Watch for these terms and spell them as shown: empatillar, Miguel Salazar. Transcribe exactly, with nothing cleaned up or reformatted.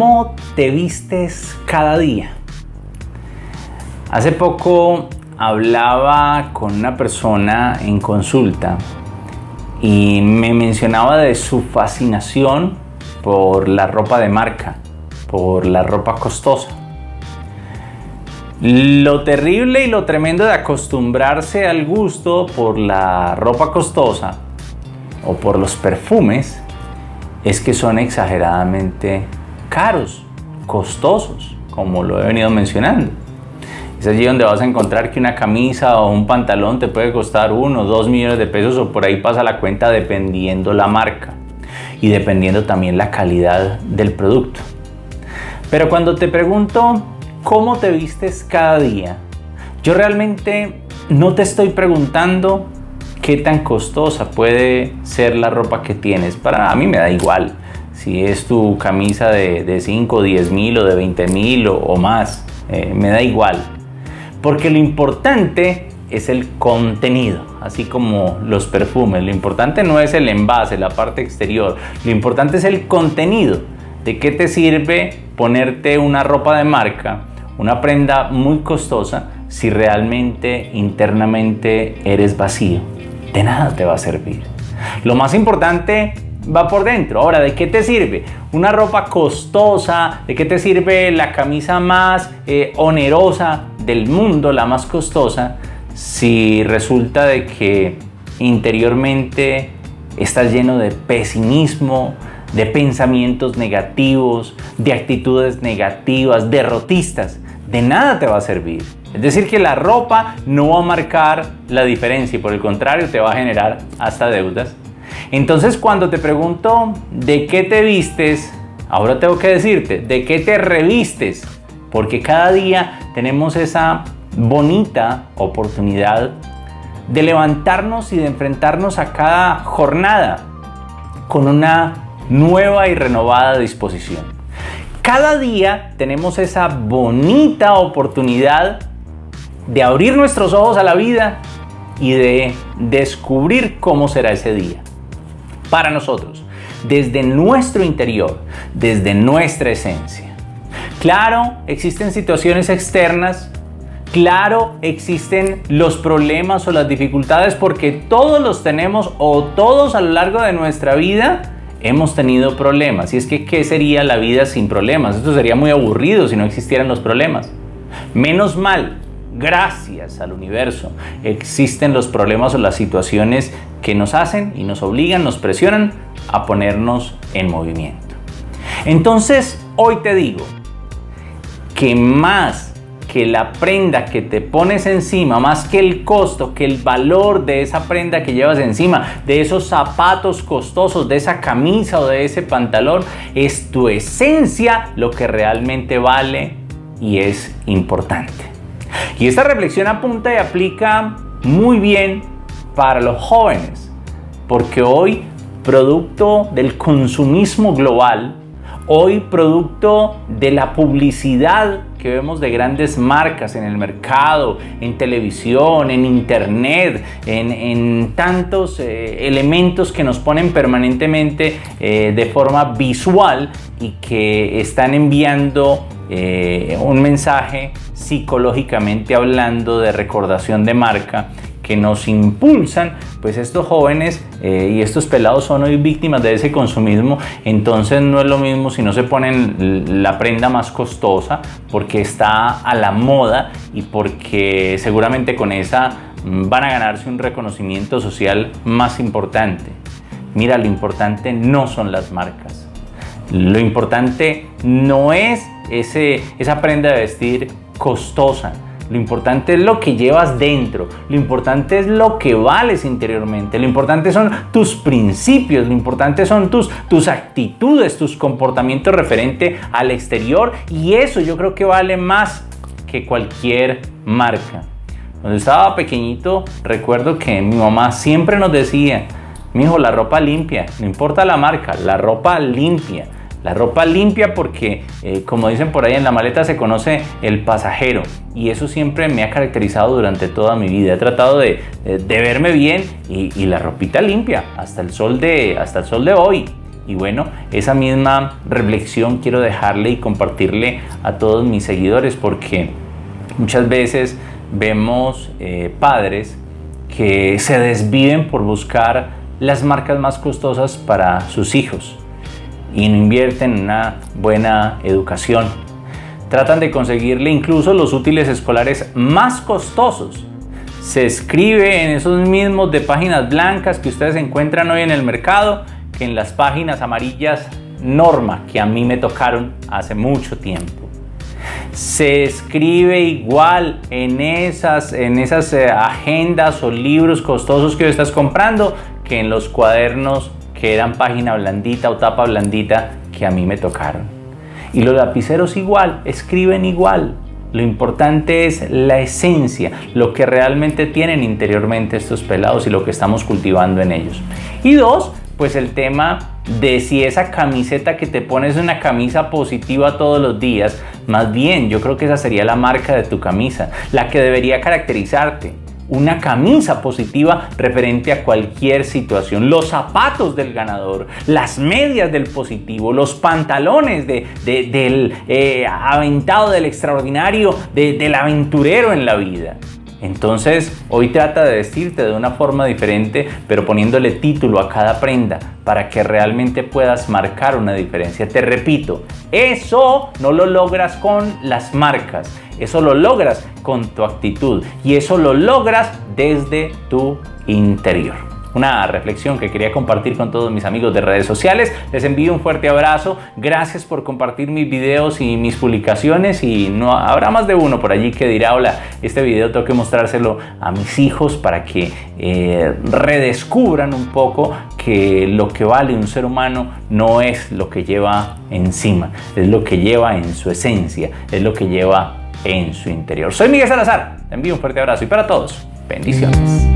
¿Cómo te vistes cada día? Hace poco hablaba con una persona en consulta y me mencionaba de su fascinación por la ropa de marca, por la ropa costosa. Lo terrible y lo tremendo de acostumbrarse al gusto por la ropa costosa o por los perfumes es que son exageradamente caros, costosos, como lo he venido mencionando. Es allí donde vas a encontrar que una camisa o un pantalón te puede costar uno o dos millones de pesos o por ahí pasa la cuenta, dependiendo la marca y dependiendo también la calidad del producto. Pero cuando te pregunto ¿cómo te vistes cada día?, yo realmente no te estoy preguntando qué tan costosa puede ser la ropa que tienes. Para mí me da igual si es tu camisa de, de cinco, diez mil o de veinte mil o, o más. Eh, me da igual. Porque lo importante es el contenido, así como los perfumes. Lo importante no es el envase, la parte exterior. Lo importante es el contenido. ¿De qué te sirve ponerte una ropa de marca, una prenda muy costosa, si realmente internamente eres vacío? De nada te va a servir. Lo más importante va por dentro. Ahora, ¿de qué te sirve una ropa costosa? ¿De qué te sirve la camisa más eh, onerosa del mundo, la más costosa, si resulta de que interiormente estás lleno de pesimismo, de pensamientos negativos, de actitudes negativas, derrotistas? De nada te va a servir. Es decir, que la ropa no va a marcar la diferencia y por el contrario te va a generar hasta deudas. Entonces, cuando te pregunto de qué te vistes, ahora tengo que decirte de qué te revistes, porque cada día tenemos esa bonita oportunidad de levantarnos y de enfrentarnos a cada jornada con una nueva y renovada disposición. Cada día tenemos esa bonita oportunidad de abrir nuestros ojos a la vida y de descubrir cómo será ese día para nosotros, desde nuestro interior, desde nuestra esencia. Claro, existen situaciones externas, claro, existen los problemas o las dificultades, porque todos los tenemos, o todos a lo largo de nuestra vida hemos tenido problemas. Y es que, ¿qué sería la vida sin problemas? Esto sería muy aburrido si no existieran los problemas. Menos mal, gracias al universo, existen los problemas o las situaciones que nos hacen y nos obligan, nos presionan a ponernos en movimiento. Entonces, hoy te digo que más que la prenda que te pones encima, más que el costo, que el valor de esa prenda que llevas encima, de esos zapatos costosos, de esa camisa o de ese pantalón, es tu esencia lo que realmente vale y es importante. Y esta reflexión apunta y aplica muy bien para los jóvenes, porque hoy, producto del consumismo global, hoy producto de la publicidad que vemos de grandes marcas en el mercado, en televisión, en internet, en, en tantos eh, elementos que nos ponen permanentemente eh, de forma visual y que están enviando eh, un mensaje psicológicamente hablando de recordación de marca, que nos impulsan, pues estos jóvenes eh, y estos pelados son hoy víctimas de ese consumismo. Entonces no es lo mismo si no se ponen la prenda más costosa porque está a la moda y porque seguramente con esa van a ganarse un reconocimiento social más importante. Mira, lo importante no son las marcas. Lo importante no es ese, esa prenda de vestir costosa. Lo importante es lo que llevas dentro, lo importante es lo que vales interiormente, lo importante son tus principios, lo importante son tus, tus actitudes, tus comportamientos referente al exterior, y eso yo creo que vale más que cualquier marca. Cuando estaba pequeñito, recuerdo que mi mamá siempre nos decía: mijo, la ropa limpia, no importa la marca, la ropa limpia. La ropa limpia porque, eh, como dicen por ahí, en la maleta se conoce el pasajero. Y eso siempre me ha caracterizado durante toda mi vida. He tratado de, de, de verme bien y, y la ropita limpia hasta el sol de, hasta el sol de hoy. Y bueno, esa misma reflexión quiero dejarle y compartirle a todos mis seguidores, porque muchas veces vemos eh, padres que se desviven por buscar las marcas más costosas para sus hijos y no invierten en una buena educación. Tratan de conseguirle incluso los útiles escolares más costosos. Se escribe en esos mismos de páginas blancas que ustedes encuentran hoy en el mercado, que en las páginas amarillas Norma, que a mí me tocaron hace mucho tiempo. Se escribe igual en esas, en esas eh, agendas o libros costosos que estás comprando, que en los cuadernos que eran página blandita o tapa blandita que a mí me tocaron. Y los lapiceros igual, escriben igual. Lo importante es la esencia, lo que realmente tienen interiormente estos pelados y lo que estamos cultivando en ellos. Y dos, pues el tema de si esa camiseta que te pones es una camisa positiva todos los días. Más bien, yo creo que esa sería la marca de tu camisa, la que debería caracterizarte. Una camisa positiva referente a cualquier situación, los zapatos del ganador, las medias del positivo, los pantalones de, de, del eh, aventado, del extraordinario, de, del aventurero en la vida. Entonces, hoy trata de vestirte de una forma diferente, pero poniéndole título a cada prenda para que realmente puedas marcar una diferencia. Te repito, eso no lo logras con las marcas. Eso lo logras con tu actitud y eso lo logras desde tu interior. Una reflexión que quería compartir con todos mis amigos de redes sociales. Les envío un fuerte abrazo. Gracias por compartir mis videos y mis publicaciones. Y no habrá más de uno por allí que dirá, hola, este video tengo que mostrárselo a mis hijos para que eh, redescubran un poco que lo que vale un ser humano no es lo que lleva encima. Es lo que lleva en su esencia. Es lo que lleva en su interior. Soy Miguel Salazar, te envío un fuerte abrazo y para todos, bendiciones.